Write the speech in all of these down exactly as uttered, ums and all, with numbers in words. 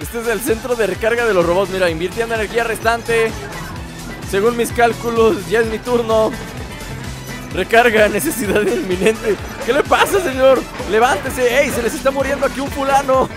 Este es el centro de recarga de los robots. Mira, invirtiendo energía restante. Según mis cálculos, ya es mi turno. Recarga, necesidad inminente. ¿Qué le pasa, señor? Levántese. ¡Ey! Se les está muriendo aquí un fulano.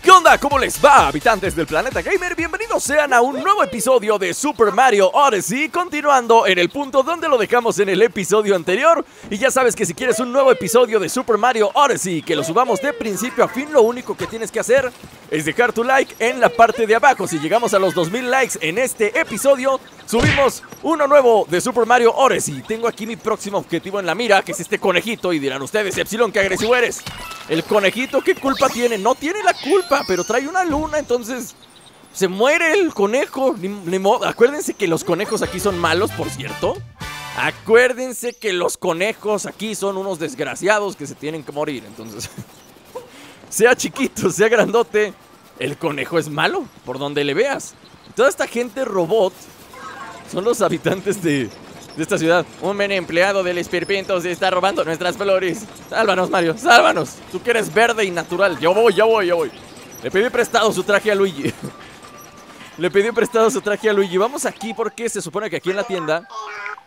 ¿Qué onda? ¿Cómo les va, habitantes del Planeta Gamer? Bienvenidos sean a un nuevo episodio de Super Mario Odyssey, continuando en el punto donde lo dejamos en el episodio anterior. Y ya sabes que si quieres un nuevo episodio de Super Mario Odyssey, que lo subamos de principio a fin, lo único que tienes que hacer es dejar tu like en la parte de abajo. Si llegamos a los dos mil likes en este episodio, subimos uno nuevo de Super Mario Odyssey. Tengo aquí mi próximo objetivo en la mira, que es este conejito. Y dirán ustedes, Epsilon, qué agresivo eres. El conejito, ¿qué culpa tiene? No tiene la culpa, pero trae una luna, entonces se muere el conejo. Ni, ni modo. Acuérdense que los conejos aquí son malos, por cierto. Acuérdense que los conejos aquí son unos desgraciados que se tienen que morir. Entonces, sea chiquito, sea grandote, el conejo es malo, por donde le veas. Toda esta gente robot son los habitantes de, de esta ciudad. Un men empleado del Esperpento se está robando nuestras flores. Sálvanos, Mario, sálvanos. Tú que eres verde y natural. Yo voy, yo voy, yo voy. Le pedí prestado su traje a Luigi. Le pedí prestado su traje a Luigi. Vamos aquí porque se supone que aquí en la tienda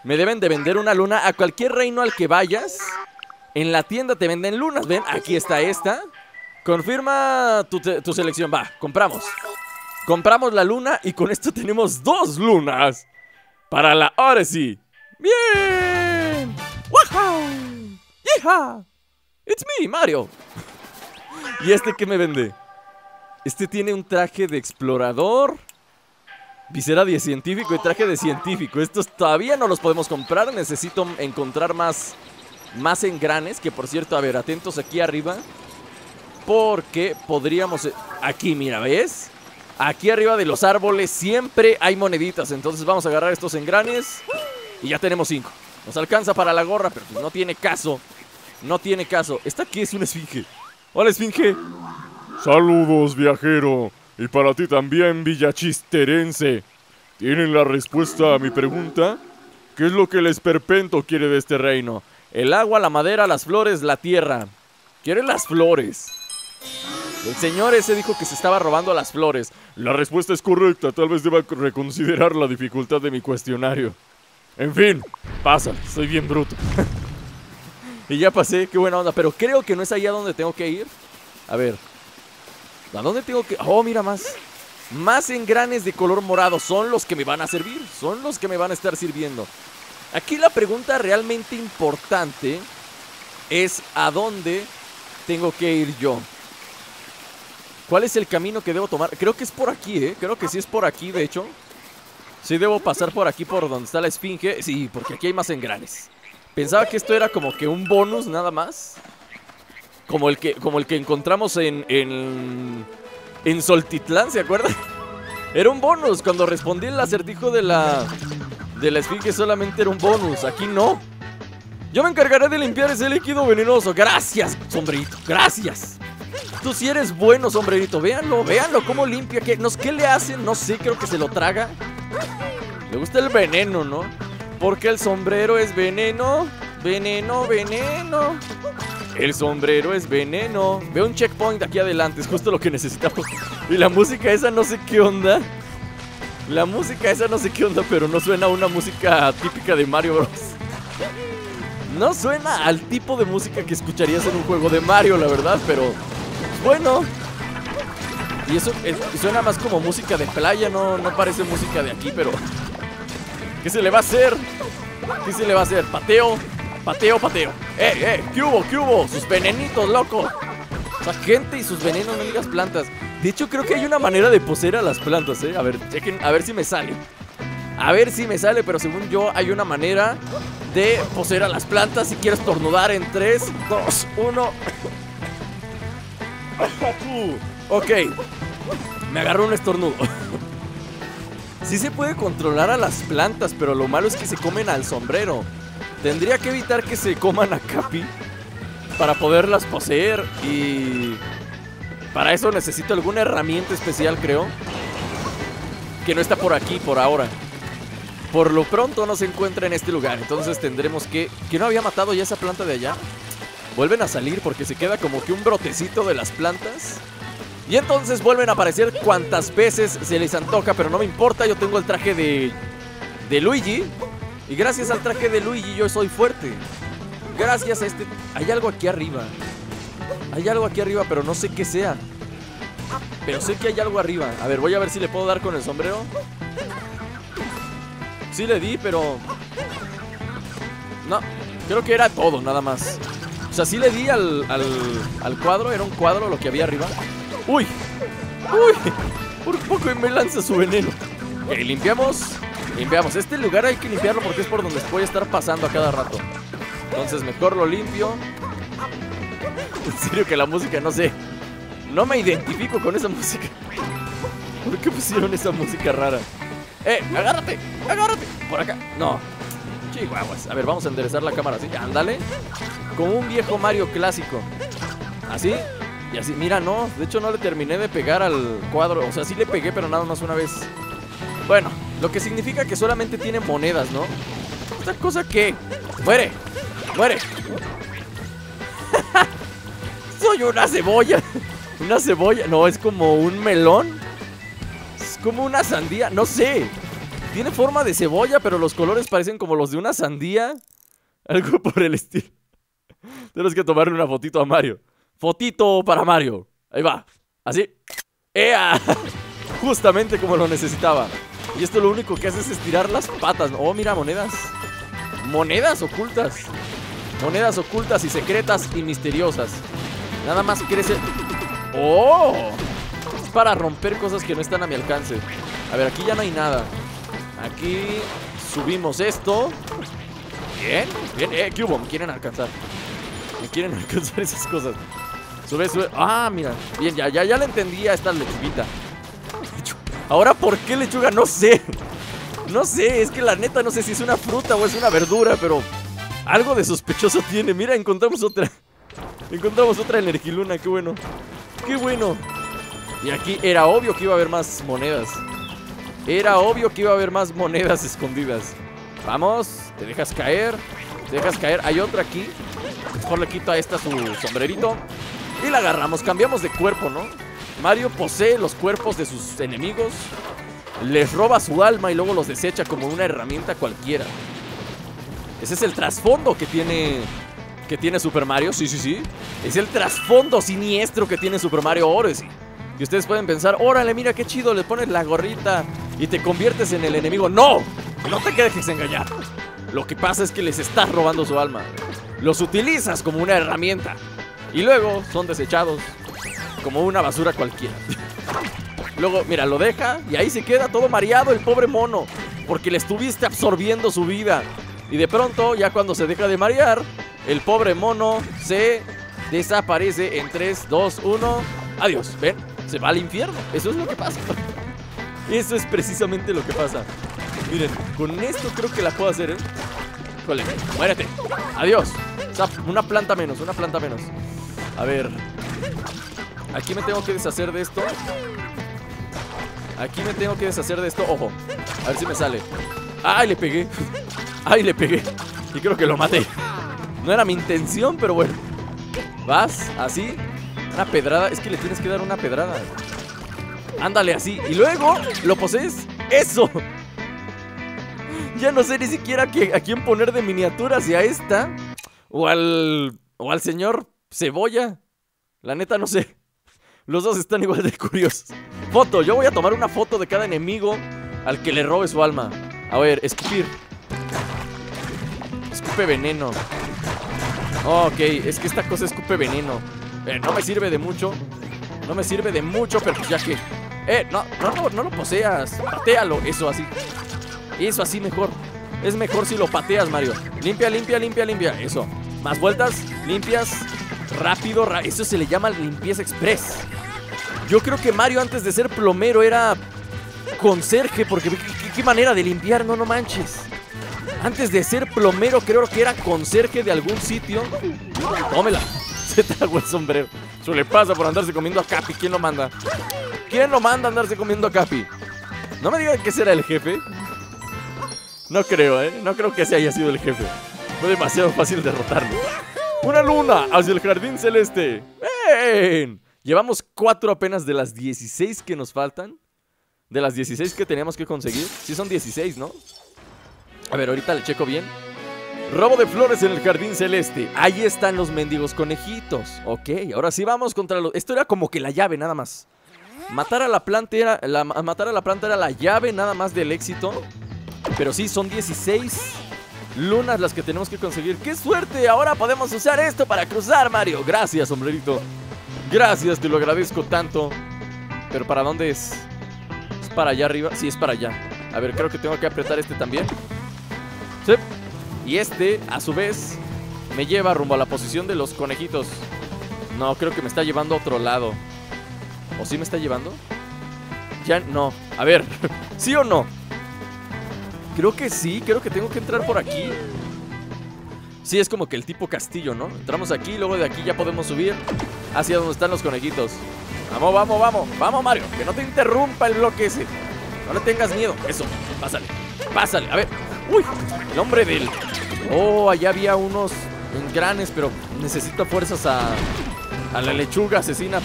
me deben de vender una luna. A cualquier reino al que vayas, en la tienda te venden lunas. Ven, aquí está esta. Confirma tu, tu selección. Va, compramos. Compramos la luna y con esto tenemos dos lunas para la Odyssey. ¡Bien! ¡Wahoo! ¡Yeeha! ¡It's me, Mario! ¿Y este qué me vende? Este tiene un traje de explorador, visera de científico y traje de científico. Estos todavía no los podemos comprar. Necesito encontrar más, más engranes. Que por cierto, a ver, atentos aquí arriba, porque podríamos... Aquí, mira, ¿ves? Aquí arriba de los árboles siempre hay moneditas. Entonces vamos a agarrar estos engranes. Y ya tenemos cinco. Nos alcanza para la gorra, pero no tiene caso. No tiene caso. ¿Esta qué es? Una esfinge. Hola, esfinge. Saludos, viajero. Y para ti también, villachisterense. ¿Tienen la respuesta a mi pregunta? ¿Qué es lo que el Esperpento quiere de este reino? El agua, la madera, las flores, la tierra. Quiere las flores. El señor ese dijo que se estaba robando las flores. La respuesta es correcta. Tal vez deba reconsiderar la dificultad de mi cuestionario. En fin, pasa. Soy bien bruto. Y ya pasé. Qué buena onda. Pero creo que no es allá donde tengo que ir. A ver. ¿A dónde tengo que...? Oh, mira más. Más engranes de color morado. Son los que me van a servir. Son los que me van a estar sirviendo. Aquí la pregunta realmente importante es ¿a dónde tengo que ir yo? ¿Cuál es el camino que debo tomar? Creo que es por aquí, ¿eh? Creo que sí es por aquí, de hecho. Sí debo pasar por aquí, por donde está la esfinge. Sí, porque aquí hay más engranes. Pensaba que esto era como que un bonus, nada más. Como el que, como el que encontramos en, en... En Soltitlán, ¿se acuerdan? Era un bonus. Cuando respondí el acertijo de la... De la esfinge solamente era un bonus. Aquí no. Yo me encargaré de limpiar ese líquido venenoso. Gracias, sombrerito. Gracias. Tú sí eres bueno, sombrerito. Véanlo, véanlo, cómo limpia. ¿Qué, nos, ¿Qué le hacen? No sé, creo que se lo traga. Le gusta el veneno, ¿no? Porque el sombrero es veneno. Veneno, veneno. El sombrero es veneno. Veo un checkpoint aquí adelante, es justo lo que necesitamos. Y la música esa no sé qué onda. La música esa no sé qué onda, pero no suena a una música típica de Mario Bros. No suena al tipo de música que escucharías en un juego de Mario, la verdad, pero... Bueno. Y eso es, suena más como música de playa. No, no parece música de aquí, pero... ¿Qué se le va a hacer? ¿Qué se le va a hacer? Pateo, pateo, pateo. ¡Eh, eh! ¿Qué hubo? ¿Qué hubo? ¡Sus venenitos, loco! La gente y sus venenos, no digas plantas. De hecho, creo que hay una manera de poseer a las plantas, ¿eh? A ver, chequen, a ver si me sale. A ver si me sale, pero según yo hay una manera de poseer a las plantas. Si quieres tornudar en tres, dos, uno... Ok, me agarró un estornudo. Sí se puede controlar a las plantas, pero lo malo es que se comen al sombrero. Tendría que evitar que se coman a Cappy para poderlas poseer. Y para eso necesito alguna herramienta especial, creo, que no está por aquí por ahora. Por lo pronto no se encuentra en este lugar. Entonces tendremos que... ¿Que no había matado ya esa planta de allá? Vuelven a salir porque se queda como que un brotecito de las plantas. Y entonces vuelven a aparecer cuantas veces se les antoja, pero no me importa, yo tengo el traje de, de Luigi. Y gracias al traje de Luigi yo soy fuerte. Gracias a este... Hay algo aquí arriba. Hay algo aquí arriba, pero no sé qué sea. Pero sé que hay algo arriba. A ver, voy a ver si le puedo dar con el sombrero. Sí le di, pero... No, creo que era todo, nada más. O sea, sí le di al, al, al cuadro. Era un cuadro lo que había arriba. ¡Uy! ¡Uy! Por poco me lanza su veneno. Ok, limpiamos. Limpiamos. Este lugar hay que limpiarlo porque es por donde voy a estar pasando a cada rato. Entonces mejor lo limpio. En serio que la música, no sé. No me identifico con esa música. ¿Por qué pusieron esa música rara? ¡Eh! ¡Agárrate! ¡Agárrate! Por acá. No. Chihuahuas. A ver, vamos a enderezar la cámara así. Ándale. Como un viejo Mario clásico. Así. Y así, mira, no, de hecho no le terminé de pegar al cuadro. O sea, sí le pegué, pero nada más una vez. Bueno, lo que significa que solamente tiene monedas, ¿no? Esta cosa que... ¡Muere! ¡Muere! ¡Soy una cebolla! Una cebolla, no, es como un melón. Es como una sandía, no sé. Tiene forma de cebolla, pero los colores parecen como los de una sandía. Algo por el estilo. Tienes que tomarle una fotito a Mario. Fotito para Mario. Ahí va. Así. ¡Ea! Justamente como lo necesitaba. Y esto lo único que hace es estirar las patas. Oh, mira, monedas. Monedas ocultas. Monedas ocultas y secretas y misteriosas. Nada más crece. ¡Oh! Es para romper cosas que no están a mi alcance. A ver, aquí ya no hay nada. Aquí subimos esto. Bien. Bien. Eh, ¿qué hubo? Me quieren alcanzar. Me quieren alcanzar esas cosas. Sube, sube. Ah, mira. Bien, ya, ya, ya le entendí a esta lechuguita. Ahora, ¿por qué lechuga? No sé. No sé, es que la neta no sé si es una fruta o es una verdura, pero algo de sospechoso tiene. Mira, encontramos otra. Encontramos otra energiluna, qué bueno. Qué bueno. Y aquí era obvio que iba a haber más monedas. Era obvio que iba a haber más monedas escondidas. Vamos, te dejas caer. Te dejas caer, hay otra aquí. Mejor le quito a esta su sombrerito. Y la agarramos, cambiamos de cuerpo, ¿no? Mario posee los cuerpos de sus enemigos. Les roba su alma y luego los desecha como una herramienta cualquiera. Ese es el trasfondo que tiene Que tiene Super Mario, sí, sí, sí. Es el trasfondo siniestro que tiene Super Mario Odyssey. Y ustedes pueden pensar, órale, mira qué chido, le pones la gorrita y te conviertes en el enemigo. ¡No! No te dejes engañar. Lo que pasa es que les estás robando su alma. Los utilizas como una herramienta y luego son desechados como una basura cualquiera. Luego, mira, lo deja y ahí se queda todo mareado el pobre mono, porque le estuviste absorbiendo su vida. Y de pronto, ya cuando se deja de marear, el pobre mono se desaparece en tres, dos, uno. Adiós, ven, se va al infierno. Eso es lo que pasa. Eso es precisamente lo que pasa. Miren, con esto creo que la puedo hacer, ¿eh? Híjole, muérete. Adiós. Una planta menos, una planta menos. A ver. Aquí me tengo que deshacer de esto. Aquí me tengo que deshacer de esto. Ojo. A ver si me sale. ¡Ay, le pegué! ¡Ay, le pegué! Y creo que lo maté. No era mi intención, pero bueno. Vas, así. Una pedrada. Es que le tienes que dar una pedrada. Ándale, así. Y luego lo posees. ¡Eso! Ya no sé ni siquiera a quién poner de miniatura, si a esta o al, o al señor Cebolla. La neta no sé. Los dos están igual de curiosos. Foto, yo voy a tomar una foto de cada enemigo al que le robe su alma. A ver, escupir. Escupe veneno. Oh, ok, es que esta cosa escupe veneno. eh, No me sirve de mucho. No me sirve de mucho, pero ya que... Eh, no, no, no, no lo poseas. Patealo, eso así. Eso así mejor. Es mejor si lo pateas, Mario. Limpia, limpia, limpia, limpia. Eso. Más vueltas, limpias. Rápido, ra- eso se le llama limpieza express. Yo creo que Mario antes de ser plomero era conserje, porque ¿qué, qué manera de limpiar? No, no manches. Antes de ser plomero creo que era conserje de algún sitio. Tómela. Se tragó el sombrero. Eso le pasa por andarse comiendo a Cappy. ¿Quién lo manda? ¿Quién lo manda a andarse comiendo a Cappy? No me digan que será el jefe. No creo, ¿eh? No creo que ese haya sido el jefe. Fue demasiado fácil derrotarlo. ¡Una luna hacia el jardín celeste! ¡Ven! Llevamos cuatro apenas de las dieciséis que nos faltan. De las dieciséis que teníamos que conseguir. Sí son dieciséis, ¿no? A ver, ahorita le checo bien. Robo de flores en el jardín celeste. Ahí están los mendigos conejitos. Ok, ahora sí vamos contra los... Esto era como que la llave nada más. Matar a la planta era la, matar a la planta era la llave nada más del éxito. Pero sí, son dieciséis lunas las que tenemos que conseguir. ¡Qué suerte! Ahora podemos usar esto para cruzar, Mario. Gracias, sombrerito. Gracias, te lo agradezco tanto. Pero ¿para dónde es? ¿Es para allá arriba? Sí, es para allá. A ver, creo que tengo que apretar este también. Sí. Y este, a su vez, me lleva rumbo a la posición de los conejitos. No, creo que me está llevando a otro lado. ¿O sí me está llevando? Ya no. A ver, ¿sí o no? Creo que sí, creo que tengo que entrar por aquí. Sí, es como que el tipo castillo, ¿no? Entramos aquí y luego de aquí ya podemos subir hacia donde están los conejitos. Vamos, vamos, vamos. Vamos, Mario, que no te interrumpa el bloque ese. No le tengas miedo. Eso, pásale, pásale. A ver. Uy, el hombre del... Oh, allá había unos engranes, pero necesito fuerzas a... A la lechuga asesina.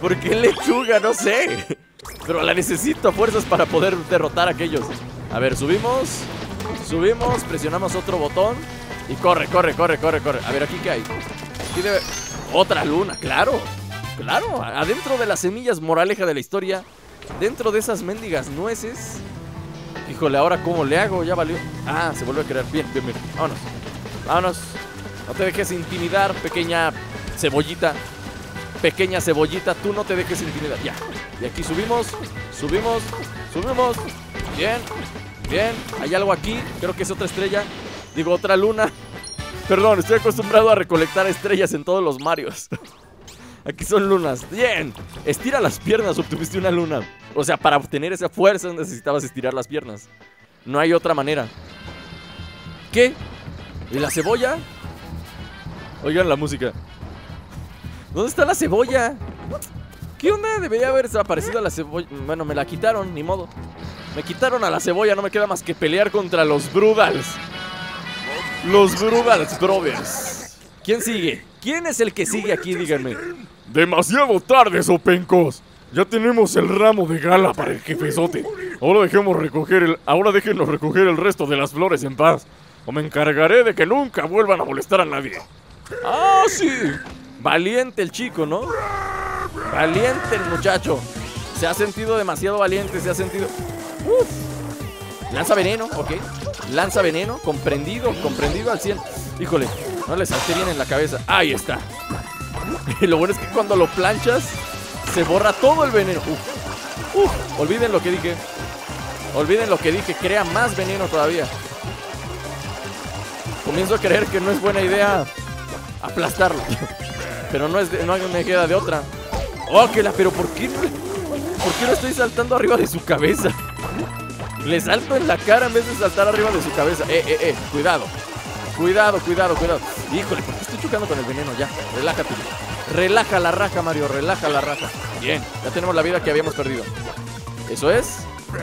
¿Por qué lechuga? No sé. Pero la necesito fuerzas para poder derrotar a aquellos. A ver, subimos. Subimos, presionamos otro botón. Y corre, corre, corre, corre, corre. A ver, ¿aquí qué hay? Aquí debe... Otra luna, claro. Claro, adentro de las semillas, moraleja de la historia. Dentro de esas mendigas nueces... Híjole, ahora cómo le hago, ya valió. Ah, se vuelve a crear, bien, bien, bien, vámonos. Vámonos, no te dejes intimidar. Pequeña cebollita. Pequeña cebollita, tú no te dejes intimidar, ya, y aquí subimos. Subimos, subimos. Bien, bien, hay algo aquí. Creo que es otra estrella, digo, otra luna. Perdón, estoy acostumbrado a recolectar estrellas en todos los Marios. Aquí son lunas, bien. Estira las piernas, obtuviste una luna. O sea, para obtener esa fuerza necesitabas estirar las piernas. No hay otra manera. ¿Qué? ¿Y la cebolla? Oigan la música. ¿Dónde está la cebolla? ¿Qué onda? Debería haber desaparecido la cebolla. Bueno, me la quitaron, ni modo. Me quitaron a la cebolla, no me queda más que pelear contra los Brudals. Los Brudals Brothers. ¿Quién sigue? ¿Quién es el que sigue aquí? Díganme. Demasiado tarde, sopencos. Ya tenemos el ramo de gala para el jefezote. Ahora dejemos recoger el... Ahora déjenos recoger el resto de las flores en paz. O me encargaré de que nunca vuelvan a molestar a nadie. ¡Ah, sí! Valiente el chico, ¿no? Valiente el muchacho. Se ha sentido demasiado valiente, se ha sentido... ¡Uf! Lanza veneno, ok. Lanza veneno, comprendido, comprendido al cien. Híjole, no le salté bien en la cabeza. Ahí está. Y lo bueno es que cuando lo planchas, se borra todo el veneno. Uf. Uf. Olviden lo que dije. Olviden lo que dije. Crea más veneno todavía. Comienzo a creer que no es buena idea aplastarlo. Pero no, es de, no me queda de otra. Oh, que la... Pero ¿por qué no, ¿por qué no estoy saltando arriba de su cabeza? Le salto en la cara en vez de saltar arriba de su cabeza. Eh, eh, eh. Cuidado. Cuidado, cuidado, cuidado. Híjole, ¿por qué estoy chocando con el veneno? Ya, relájate. Relaja la raja, Mario, relaja la raja. Bien, ya tenemos la vida que habíamos perdido. Eso es.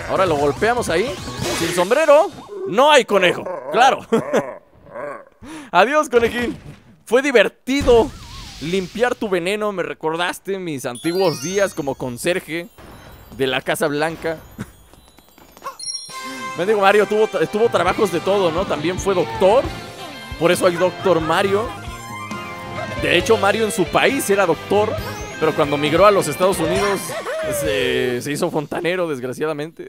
Ahora lo golpeamos ahí. Sin sombrero, no hay conejo. Claro. Adiós, conejín. Fue divertido limpiar tu veneno. Me recordaste mis antiguos días como conserje de la Casa Blanca. Mendigo Mario tuvo, tuvo trabajos de todo, ¿no? También fue doctor. Por eso hay Doctor Mario. De hecho, Mario en su país era doctor, pero cuando migró a los Estados Unidos se, se hizo fontanero, desgraciadamente.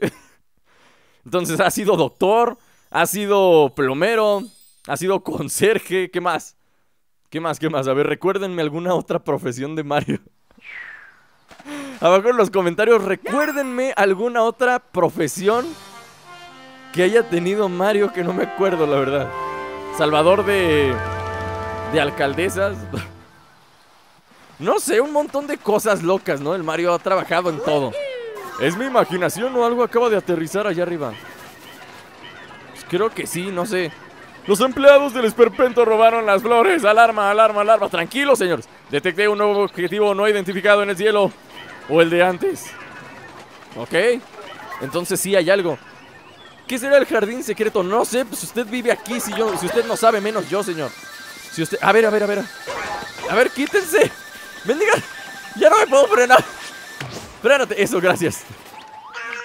Entonces ha sido doctor, ha sido plomero, ha sido conserje. ¿Qué más? ¿Qué más? ¿Qué más? A ver, recuérdenme alguna otra profesión de Mario. Abajo en los comentarios, recuérdenme alguna otra profesión que haya tenido Mario que no me acuerdo, la verdad. Salvador de... de alcaldesas. No sé, un montón de cosas locas, ¿no? El Mario ha trabajado en todo. ¿Es mi imaginación o algo acaba de aterrizar allá arriba? Pues creo que sí, no sé. Los empleados del Esperpento robaron las flores. Alarma, alarma, alarma. Tranquilos, señores. Detecté un nuevo objetivo no identificado en el cielo. O el de antes. Ok. Entonces sí hay algo. ¿Qué será el jardín secreto? No sé, pues usted vive aquí. Si, yo, si usted no sabe, menos yo, señor. Si usted... A ver, a ver, a ver. A ver, quítense. Bendiga. Ya no me puedo frenar. Frénate, eso, gracias.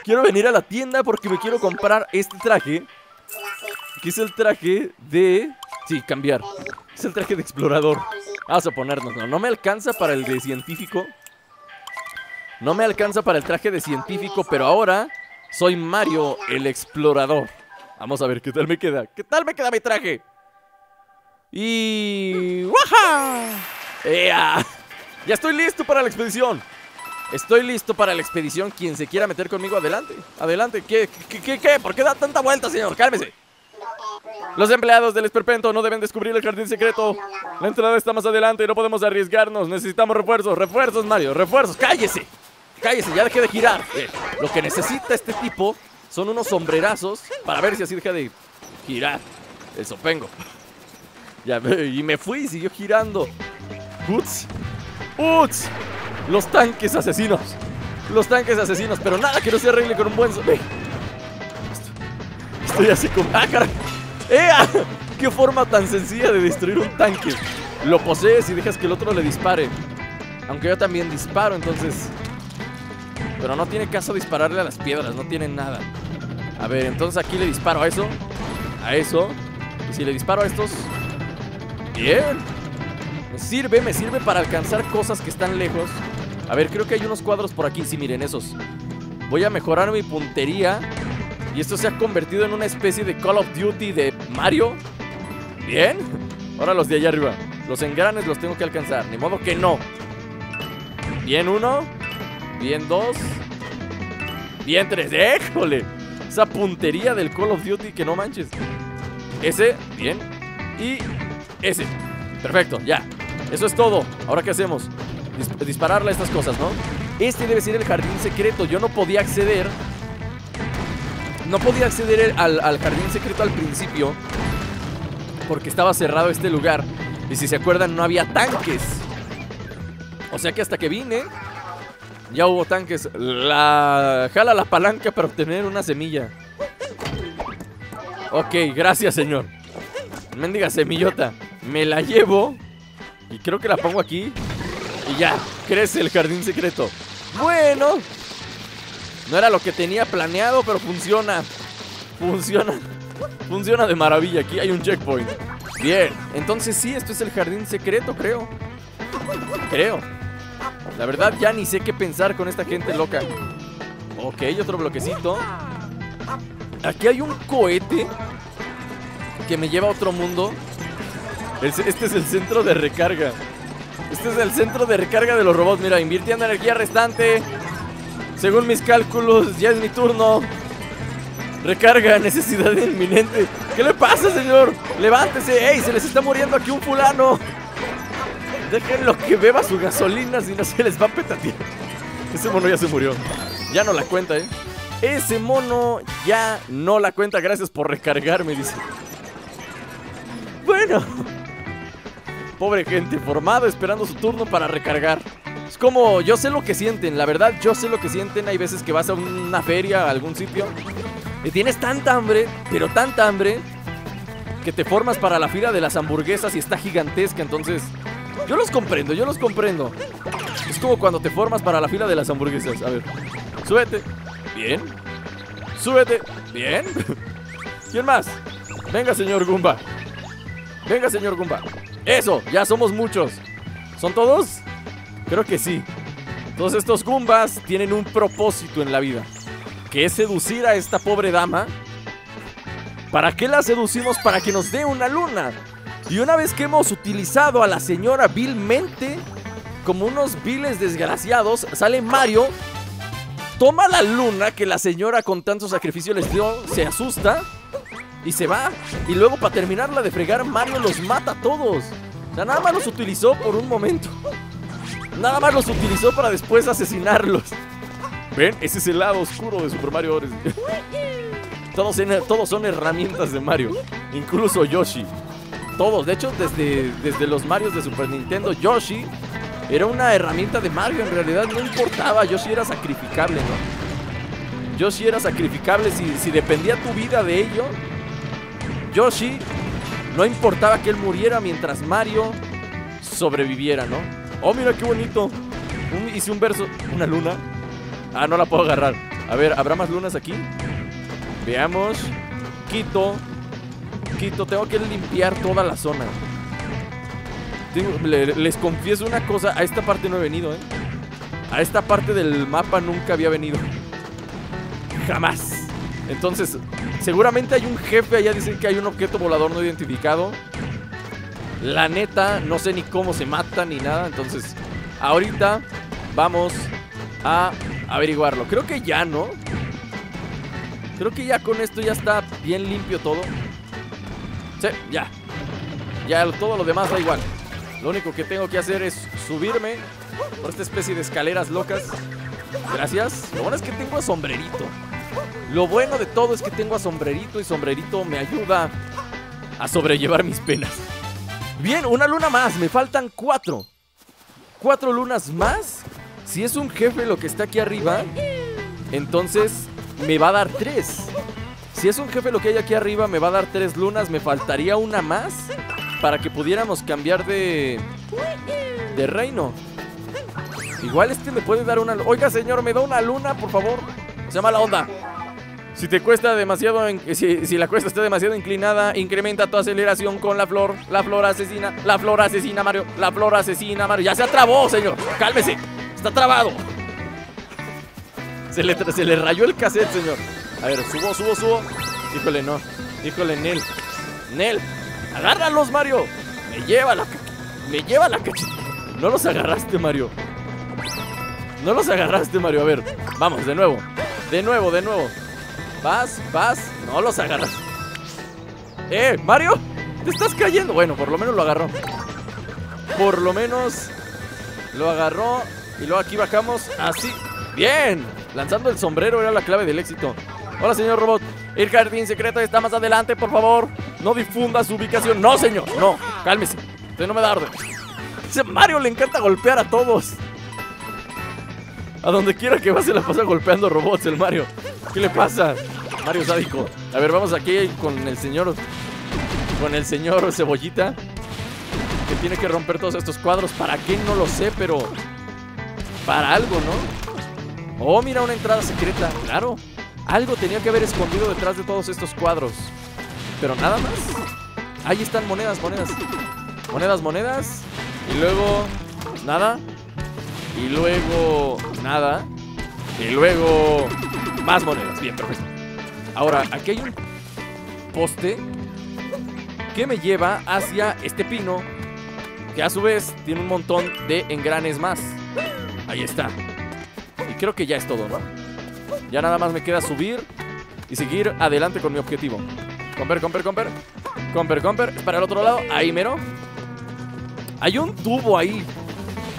Quiero venir a la tienda porque me quiero comprar este traje, que es el traje de... Sí, cambiar. Es el traje de explorador. Vamos a ponernos, no, no me alcanza para el de científico. No me alcanza para el traje de científico, pero ahora soy Mario el explorador. Vamos a ver qué tal me queda. ¿Qué tal me queda mi traje? Y... ¡Waja! ¡Ea! Ya estoy listo para la expedición. Estoy listo para la expedición. Quien se quiera meter conmigo, adelante. Adelante. ¿Qué? ¿Qué? ¿Qué? ¿Qué? ¿Por qué da tanta vuelta, señor? Cálmese. Los empleados del Esperpento no deben descubrir el jardín secreto. La entrada está más adelante y no podemos arriesgarnos. Necesitamos refuerzos. Refuerzos, Mario. Refuerzos. ¡Cállese! ¡Cállese! Ya deje de girar. Eh, lo que necesita este tipo son unos sombrerazos para ver si así deja de girar el sopengo. Ya, y me fui. Siguió girando. ¡Uts! ¡Uts! Los tanques asesinos. Los tanques asesinos. Pero nada que no se arregle con un buen... Eh. Estoy así como... ¡Ah, caray! ¡Ea! ¡Qué forma tan sencilla de destruir un tanque! Lo posees y dejas que el otro le dispare. Aunque yo también disparo, entonces... Pero no tiene caso dispararle a las piedras, no tienen nada. A ver, entonces aquí le disparo a eso. A eso. Y si le disparo a estos... ¡Bien! Me sirve, me sirve para alcanzar cosas que están lejos. A ver, creo que hay unos cuadros por aquí. Sí, miren, esos. Voy a mejorar mi puntería. Y esto se ha convertido en una especie de Call of Duty de Mario. Bien. Ahora los de allá arriba. Los engranes los tengo que alcanzar. Ni modo que no. Bien uno. Bien dos. Bien tres. ¡Éjole! Esa puntería del Call of Duty que no manches. Ese. Bien. Y ese. Perfecto. Ya. Eso es todo. Ahora ¿qué hacemos? Dis- dispararle a estas cosas, ¿no? Este debe ser el jardín secreto. Yo no podía acceder... No podía acceder al, al jardín secreto al principio porque estaba cerrado este lugar. Y si se acuerdan, no había tanques. O sea que hasta que vine ya hubo tanques. La... Jala la palanca para obtener una semilla. Ok, gracias, señor. Mendiga semillota. Me la llevo y creo que la pongo aquí. Y ya, crece el jardín secreto. Bueno... No era lo que tenía planeado, pero funciona. Funciona. Funciona de maravilla. Aquí hay un checkpoint. Bien. Entonces sí, esto es el jardín secreto, creo. Creo. La verdad ya ni sé qué pensar con esta gente loca. Ok, otro bloquecito. Aquí hay un cohete que me lleva a otro mundo. Este es el centro de recarga. Este es el centro de recarga de los robots. Mira, invirtiendo energía restante. Según mis cálculos, ya es mi turno. Recarga, necesidad inminente. ¿Qué le pasa, señor? Levántese, ey, se les está muriendo aquí un fulano. Déjenlo que beba su gasolina, si no se les va a petatear. Ese mono ya se murió. Ya no la cuenta, eh. Ese mono ya no la cuenta. Gracias por recargarme, dice. Bueno. Pobre gente, formado, esperando su turno para recargar. Es como, yo sé lo que sienten, la verdad, yo sé lo que sienten. Hay veces que vas a una feria, a algún sitio, y tienes tanta hambre, pero tanta hambre, que te formas para la fila de las hamburguesas y está gigantesca. Entonces, yo los comprendo, yo los comprendo. Es como cuando te formas para la fila de las hamburguesas. A ver, súbete, bien. Súbete, bien. ¿Quién más? Venga, señor Goomba. Venga, señor Goomba. Eso, ya somos muchos. ¿Son todos? Creo que sí. Todos estos Goombas tienen un propósito en la vida, que es seducir a esta pobre dama. ¿Para qué la seducimos? Para que nos dé una luna. Y una vez que hemos utilizado a la señora vilmente, como unos viles desgraciados, sale Mario, toma la luna que la señora con tanto sacrificio les dio, se asusta y se va. Y luego, para terminarla de fregar, Mario los mata a todos. O sea, nada más los utilizó por un momento. Nada más los utilizó para después asesinarlos. ¿Ven? Ese es el lado oscuro de Super Mario Odyssey. Todos, en, todos son herramientas de Mario. Incluso Yoshi. Todos. De hecho, desde, desde los Marios de Super Nintendo, Yoshi era una herramienta de Mario. En realidad no importaba. Yoshi era sacrificable, ¿no? Yoshi era sacrificable. Si, si dependía tu vida de ello, Yoshi, no importaba que él muriera mientras Mario sobreviviera, ¿no? Oh, mira qué bonito. Un, hice un verso. Una luna. Ah, no la puedo agarrar. A ver, ¿habrá más lunas aquí? Veamos. Quito. Quito. Tengo que limpiar toda la zona. Tengo, le, les confieso una cosa. A esta parte no he venido, ¿eh? A esta parte del mapa nunca había venido. Jamás. Entonces, seguramente hay un jefe allá. Dicen que hay un objeto volador no identificado. La neta, no sé ni cómo se mata ni nada. Entonces, ahorita vamos a averiguarlo. Creo que ya, ¿no? Creo que ya con esto ya está bien limpio todo. Sí, ya. Ya todo lo demás da igual. Lo único que tengo que hacer es subirme por esta especie de escaleras locas. Gracias. Lo bueno es que tengo a Sombrerito. Lo bueno de todo es que tengo a Sombrerito. Y Sombrerito me ayuda a sobrellevar mis penas. Bien, una luna más, me faltan cuatro. Cuatro lunas más. Si es un jefe lo que está aquí arriba, entonces me va a dar tres. Si es un jefe lo que hay aquí arriba, me va a dar tres lunas. Me faltaría una más para que pudiéramos cambiar de De reino. Igual este me puede dar una. Oiga, señor, ¿me da una luna, por favor? Se llama la onda. Si te cuesta demasiado, si, si la cuesta está demasiado inclinada, incrementa tu aceleración con la flor. La flor asesina, la flor asesina, Mario. La flor asesina, Mario. Ya se atrabó, señor. Cálmese, está trabado. Se le, se le rayó el cassette, señor. A ver, subo, subo, subo. Híjole, no. Híjole, Nel. Nel, agárralos, Mario. Me lleva la... Me lleva la... No los agarraste, Mario. No los agarraste, Mario. A ver, vamos, de nuevo. De nuevo, de nuevo. Vas, vas, no los agarras. Eh, Mario, te estás cayendo. Bueno, por lo menos lo agarró. Por lo menos lo agarró. Y luego aquí bajamos así. Bien, lanzando el sombrero era la clave del éxito. Hola, señor robot. El jardín secreto está más adelante, por favor. No difunda su ubicación. No, señor, no, cálmese. Usted no me da orden. Ese Mario le encanta golpear a todos. A donde quiera que va se la pasa golpeando robots el Mario. ¿Qué le pasa? Mario sádico. A ver, vamos aquí con el señor Con el señor Cebollita, que tiene que romper todos estos cuadros. ¿Para qué? No lo sé, pero para algo, ¿no? Oh, mira, una entrada secreta. Claro, algo tenía que haber escondido detrás de todos estos cuadros. Pero nada más. Ahí están monedas, monedas. Monedas, monedas. Y luego, nada. Y luego, nada. Y luego... más monedas, bien, perfecto. Ahora, aquí hay un poste que me lleva hacia este pino, que a su vez tiene un montón de engranes más. Ahí está. Y creo que ya es todo, ¿no? Ya nada más me queda subir y seguir adelante con mi objetivo. Comper, comper, comper. Comper, comper, para el otro lado, ahí mero. Hay un tubo ahí.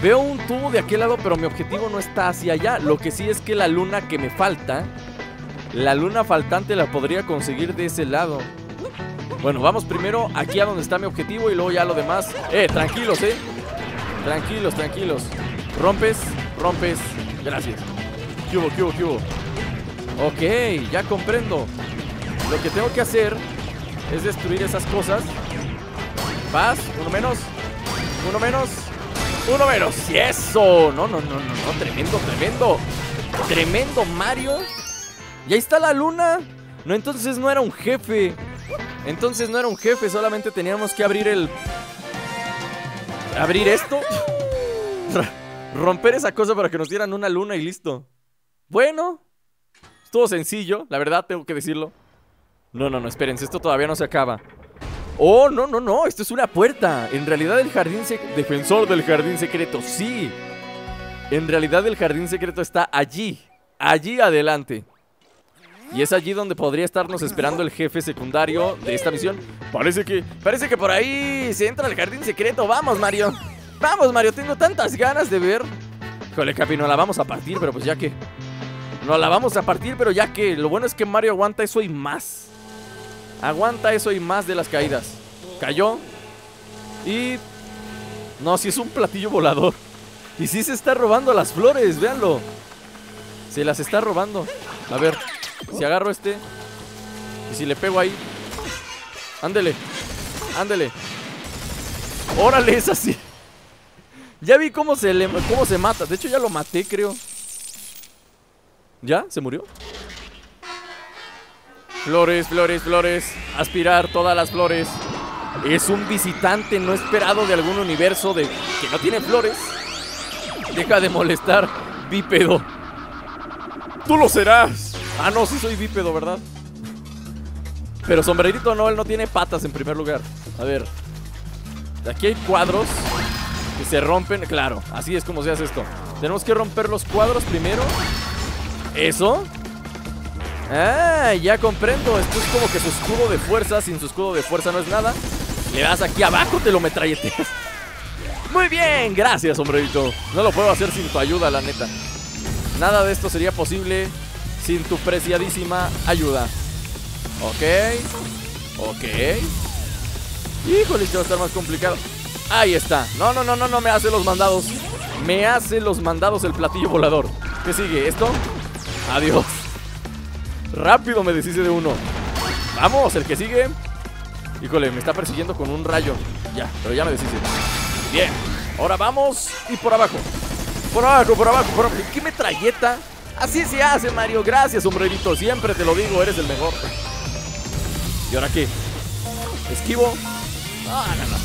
Veo un tubo de aquel lado, pero mi objetivo no está hacia allá. Lo que sí es que la luna que me falta, la luna faltante la podría conseguir de ese lado. Bueno, vamos primero aquí a donde está mi objetivo y luego ya lo demás. Eh, tranquilos, eh. Tranquilos, tranquilos. Rompes, rompes. Gracias. ¿Qué hubo, qué hubo, qué hubo? Ok, ya comprendo. Lo que tengo que hacer es destruir esas cosas. Vas, uno menos. Uno menos. Uno menos, y eso. No, no, no, no, no, tremendo, tremendo. Tremendo Mario. Y ahí está la luna. No, entonces no era un jefe. Entonces no era un jefe, solamente teníamos que abrir el... abrir esto. Romper esa cosa para que nos dieran una luna y listo. Bueno, estuvo sencillo, la verdad tengo que decirlo. No, no, no, espérense, esto todavía no se acaba. Oh, no, no, no, esto es una puerta. En realidad el jardín secreto... Defensor del jardín secreto, sí. En realidad el jardín secreto está allí. Allí adelante. Y es allí donde podría estarnos esperando el jefe secundario de esta misión. Parece que... Parece que por ahí se entra al jardín secreto. Vamos, Mario. Vamos, Mario, tengo tantas ganas de ver. Híjole, Capi, no la vamos a partir, pero pues ya que... No la vamos a partir, pero ya que... Lo bueno es que Mario aguanta eso y más. Aguanta eso y más de las caídas. Cayó. Y... no, sí es un platillo volador. Y sí se está robando las flores, véanlo. Se las está robando. A ver, si agarro este y si le pego ahí. Ándele, ándele. Órale, es así. Ya vi cómo se le, cómo se mata. De hecho ya lo maté, creo. ¿Ya? ¿Se murió? Flores, flores, flores. Aspirar todas las flores. Es un visitante no esperado de algún universo de que no tiene flores. Deja de molestar, bípedo. ¡Tú lo serás! Ah, no, sí soy bípedo, ¿verdad? Pero sombrerito no, él no tiene patas en primer lugar. A ver. Aquí hay cuadros que se rompen. Claro, así es como se hace esto. Tenemos que romper los cuadros primero. ¿Eso? Ah, ya comprendo. Esto es como que su escudo de fuerza. Sin su escudo de fuerza no es nada. Le das aquí abajo, te lo metralleteas. Muy bien, gracias, sombrerito. No lo puedo hacer sin tu ayuda, la neta. Nada de esto sería posible sin tu preciadísima ayuda. Ok. Ok. Híjole, esto va a estar más complicado. Ahí está. No, no, no, no, no me hace los mandados. Me hace los mandados el platillo volador. ¿Qué sigue? ¿Esto? Adiós. Rápido me deshice de uno. Vamos, el que sigue. Híjole, me está persiguiendo con un rayo. Ya, pero ya me deshice. Bien, ahora vamos. Y por abajo. Por abajo, por abajo, por abajo. ¿Qué metralleta? Así se hace, Mario. Gracias, sombrerito. Siempre te lo digo, eres el mejor. ¿Y ahora qué? Esquivo. Ah, no, no.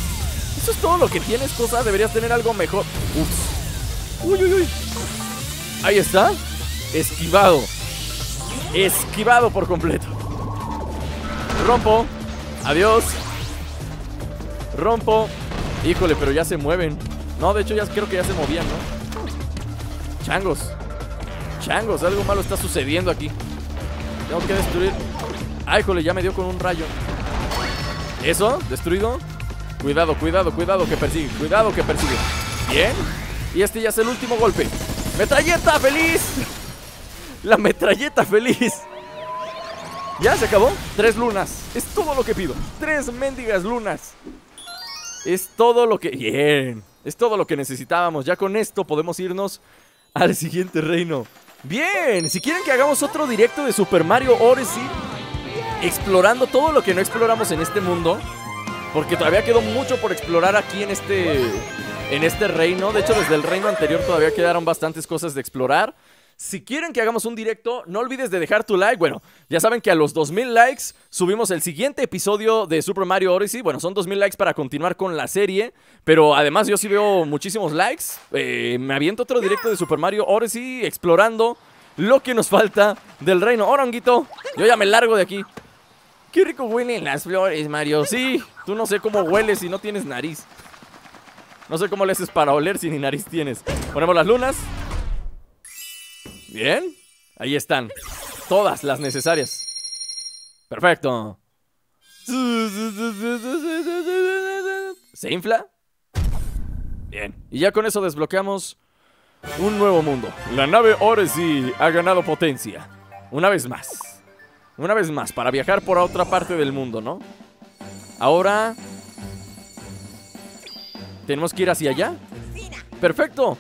Eso es todo lo que tienes, cosa. Deberías tener algo mejor. Ups. Uy, uy, uy. Ahí está. Esquivado. Esquivado por completo. Rompo. Adiós. Rompo. Híjole, pero ya se mueven. No, de hecho ya creo que ya se movían, ¿no? Changos. Changos, algo malo está sucediendo aquí. Tengo que destruir. Ay, híjole, ya me dio con un rayo. Eso, destruido. Cuidado, cuidado, cuidado que persigue. Cuidado que persigue. Bien. Y este ya es el último golpe. ¡Metralleta feliz! La metralleta feliz. Ya se acabó. Tres lunas. Es todo lo que pido. Tres mendigas lunas. Es todo lo que... Bien. Es todo lo que necesitábamos. Ya con esto podemos irnos al siguiente reino. Bien. Si quieren que hagamos otro directo de Super Mario Odyssey, explorando todo lo que no exploramos en este mundo, porque todavía quedó mucho por explorar aquí en este, en este reino. De hecho, desde el reino anterior todavía quedaron bastantes cosas de explorar. Si quieren que hagamos un directo, no olvides de dejar tu like. Bueno, ya saben que a los dos mil likes subimos el siguiente episodio de Super Mario Odyssey. Bueno, son dos mil likes para continuar con la serie, pero además yo sí veo muchísimos likes. eh, Me aviento otro directo de Super Mario Odyssey explorando lo que nos falta del reino. Ahora, honguito, yo ya me largo de aquí. Qué rico huelen las flores, Mario. Sí, tú no sé cómo hueles si no tienes nariz. No sé cómo le haces para oler si ni nariz tienes. Ponemos las lunas. Bien, ahí están. Todas las necesarias. Perfecto. ¿Se infla? Bien, y ya con eso desbloqueamos un nuevo mundo. La nave Odyssey ha ganado potencia. Una vez más. Una vez más, para viajar por otra parte del mundo, ¿no? Ahora... ¿tenemos que ir hacia allá? ¡Perfecto!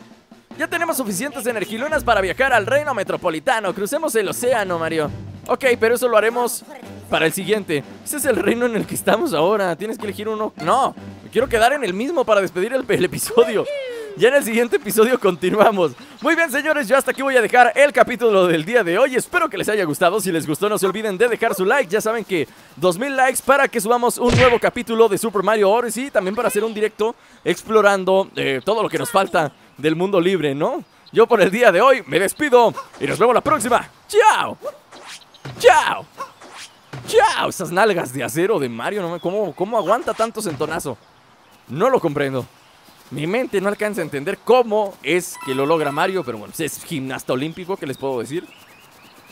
Ya tenemos suficientes energilunas para viajar al reino metropolitano. Crucemos el océano, Mario. Ok, pero eso lo haremos para el siguiente. Ese es el reino en el que estamos ahora. Tienes que elegir uno... ¡No! Me quiero quedar en el mismo para despedir el, el episodio. Ya en el siguiente episodio continuamos. Muy bien, señores, yo hasta aquí voy a dejar el capítulo del día de hoy. Espero que les haya gustado. Si les gustó, no se olviden de dejar su like. Ya saben que dos mil likes para que subamos un nuevo capítulo de Super Mario Odyssey. También para hacer un directo explorando eh, todo lo que nos falta del mundo libre, ¿no? Yo por el día de hoy me despido y nos vemos la próxima. ¡Chao! ¡Chao! ¡Chao! Esas nalgas de acero de Mario, ¿no? ¿Cómo, cómo aguanta tanto sentonazo? No lo comprendo. Mi mente no alcanza a entender cómo es que lo logra Mario, pero bueno, es gimnasta olímpico, ¿qué les puedo decir?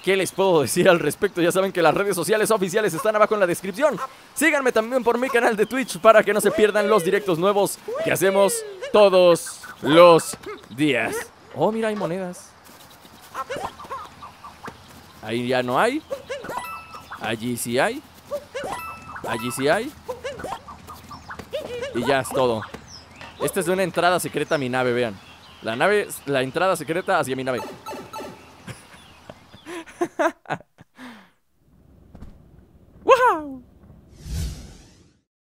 ¿Qué les puedo decir al respecto? Ya saben que las redes sociales oficiales están abajo en la descripción. Síganme también por mi canal de Twitch para que no se pierdan los directos nuevos que hacemos todos los días. Oh, mira, hay monedas. Ahí ya no hay. Allí sí hay. Allí sí hay. Y ya es todo. Esta es una entrada secreta a mi nave, vean. La nave, la entrada secreta hacia mi nave.